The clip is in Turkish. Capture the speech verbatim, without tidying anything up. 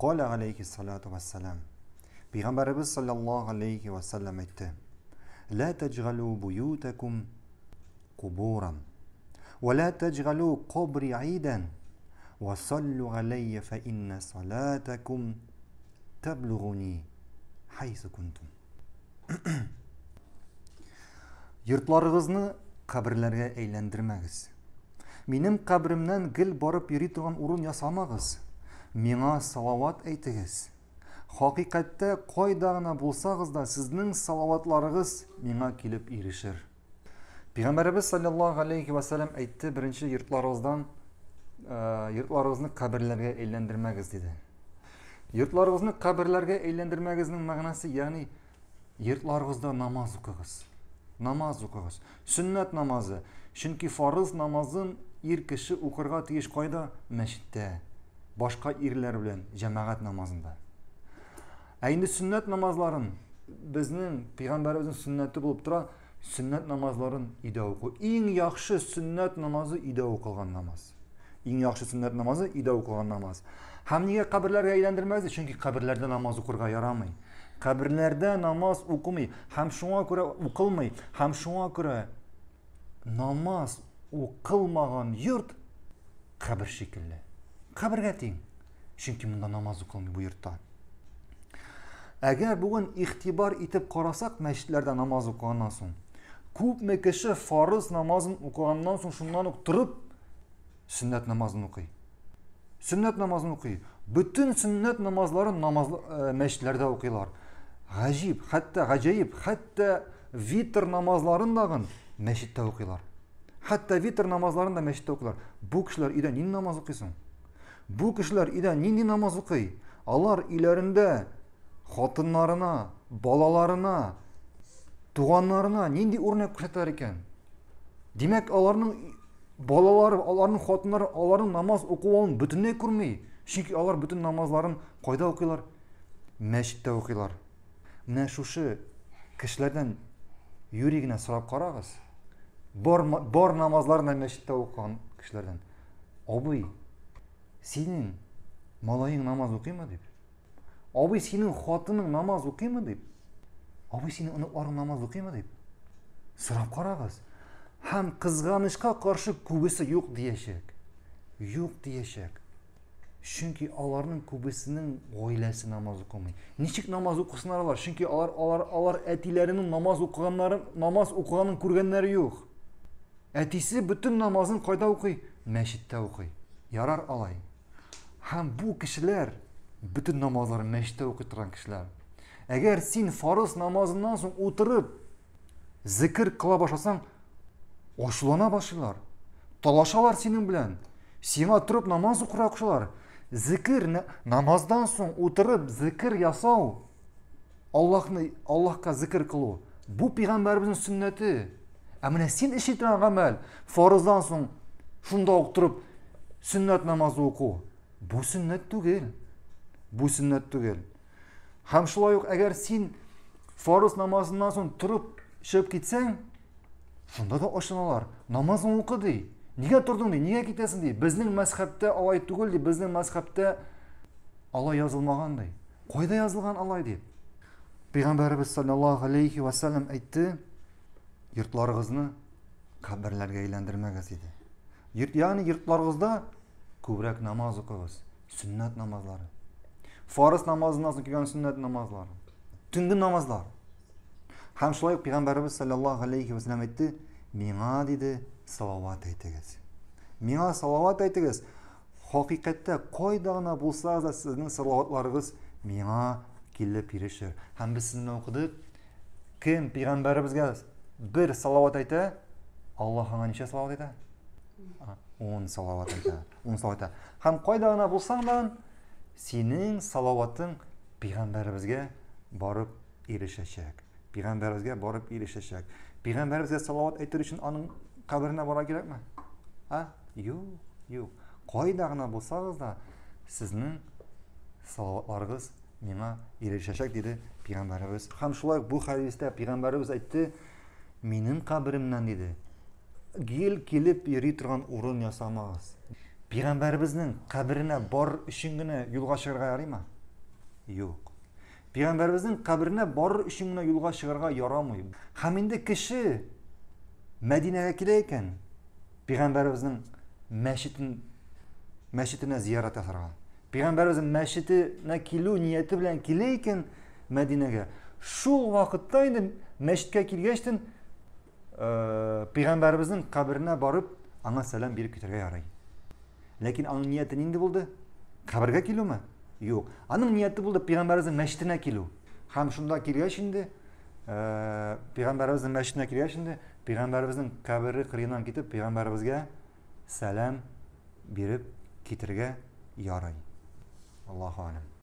Kale aleyhissalatu vesselam. Peygamberimiz sallallahu aleyhi ve sellem etti. La tecgalû buyûtekum kuburan. Ve la tecgalû kubri iden. Ve sallu aleyye fe inne salatakum tebluguni haysu kuntum. Yurtlarınızı kabirlere eğlendirmeyiz. Benim kabrimden gül barıp yürü tuğan urun yasamayız. Mena salavat eytiyiz. Hakikatte koydağına bulsağız da sizin salavatlarınız mena kilip erişir. Peygamberimiz sallallahu aleyhi ve sellem eytti, birinci yurtlarınızdan yurtlarınızı kabirlere eğlendirmeyiz dedi. Yurtlarınızı kabirlere eğlendirmeyiz'nin manası yani yurtlarınızda namaz okuyuz. Namaz okuyuz. Sünnet namazı. Çünkü farz namazın ir kişi okurga tiyiş koyda meşitte. Başka irler bilen cemaat namazında. Aynı sünnet namazların bizning Peygamberimizin sünneti bulup dura sünnet namazların ida oku. En yaxşı sünnet namazı ida okulgan namaz. En yaxşı sünnet namazı ida okulgan namaz. Hem niye kabirlerge eğlendirmezdi? Çünkü kabirlerde namaz okurga yaramayın. Kabirlerde namaz okumay, hem şuna göre okulmay, hem şuna göre namaz okulmağın yurt kabir şekilli. Kabirge deyin. Çünkü bunda namaz okulmay bu yurtta. Eğer bugün ihtibar itip karasak meşitlerde namaz okuyandan sonra, köpme kişi farz namazını okuyandan sonra şundan oturup sünnet namazını okuyun. Sünnet namazını okuyun. Bütün sünnet namazları namaz, e, meşitlerde okuyorlar. Acayip, hatta acayip, hatta vitr namazlarında meşitte okuyorlar. Hatta vitr namazlarında meşitte okuyorlar. Bu kişiler ida nini namaz okuyorsun? Bu kişiler ida nini namaz okuyor? Onlar ilerinde hatınlarına, balalarına, tuğanlarına nindi örnek kurtar iken? Demek onların balaları, onların hatınları, onların namaz okuyanın bütününe kurmayı. Çünkü onlar bütün namazların koyda okuyorlar, meşitte okuyorlar. Ne şu şu kişilerden yüreğine sırap karağız. Bar, bar namazlarına meşitte okuyan kişilerden. Abi, senin malayın namaz okuyma deyip. Abi, senin hatının namaz okuyma deyip. Abi, senin ınıkların namaz okuyma deyip. Sırap karağız. Hem kızganışka karşı kubisi yok diyecek. Yok diyecek. Çünkü onların kubisinin ailesi namaz okumayı. Niçik namaz okusunlar alar? Çünkü alar alar alar etilerinin namaz okuyanların namaz okuyanın kurganları yok. Etisi bütün namazın kayda okuy, meşitte okuy. Yarar alay. Hem bu kişiler bütün namazları meşitte okuturan kişiler. Eğer sen farz namazından sonra oturup zikir kıla başlasan oşulana başlar. Talaşalar senin bilen. Sen oturup namaz okurakşılar. Zikir namazdan sonra oturup zikir yasav, Allah'ın Allah'a zikir kılu. Bu Peygamberimizin sünneti. Ama sen işitiren amel farzdan sonra şunda oturup sünnet namazı oku. Bu sünnet değil. Bu sünnet değil. Hem şulay yok, eğer sen farz namazından sonra turup şöp gitsen, şunda da aşınalar. Namazını oku dey. Niye durdun diye, niye gidesin diye. Bizning mezhepte alay tugul diye, bizning mezhepte alay yazılmagan diye. Koyda yazılgan alay diye. Peygamberimiz sallallahu aleyhi ve sellem etti, yurtlarınızı kabirlerge eğlendirmeyiz dedi. Yurt, yani yurtlarınızda kubrak namaz okuyuz. Sünnet namazları. Farz namazından sonra kelgan sünnet namazları. Tüngün namazlar. Hem şulayık Peygamberimiz sallallahu aleyhi ve sellem etti, mena dedi, salavat eytigiz. Mena salavat eytigiz. Hakikatte koydağına bulsağız da sizin salavatlarınız mena kilip erişir. Hem biz sizinle okudık. Kim Peygamberimizge bir salavat eyte, Allah'a neçe salavat eyte? on salavat eyte. on salavat eyte. Hem koydağına bulsağdan senin salavatın Peygamberimizge barıp erişecek. Peygamberimizge barıp erişecek. Peygamberimizge salavat eytir için anın kabirine bora gerek mi? Ha? Yok, yok. Koydağına bulsağız da sizin salavatlarınız mena erişecek dedi Peygamberimiz. Hem şulay bu hadiste Peygamberimiz etti, menin kabirimden dedi, gel kelip yürü turgan urun yasamayız. Peygamberimizin kabrine bar işingine yulga çıkarga yarayma? Yok. Peygamberimizin kabrine bar işingine yulga çıkarga yaramıyor. Haminde kişi Medine'ye gideyken Peygamberimizin meşitin meşitine ziyaret eder. Peygamberimizin meşitine kilu niyeti bilen kileyken Medine'ye. Şu vakitteydim meşitke kilgeçtin e, Peygamberimizin kabrine barıp ana selam bir kütürge yarayın. Lekin onun niyeti nindi buldu? Kabirge kilu mu? Yok. Onun niyeti buldu Peygamberimizin meşitine kilu. Hem şunda kirge şimdi e, Peygamberimizin meşitine kirge şimdi Peygamberimizin kabiri kırığından gidip Peygamberimizge selam birip kitirge yarayın. Allahu alem.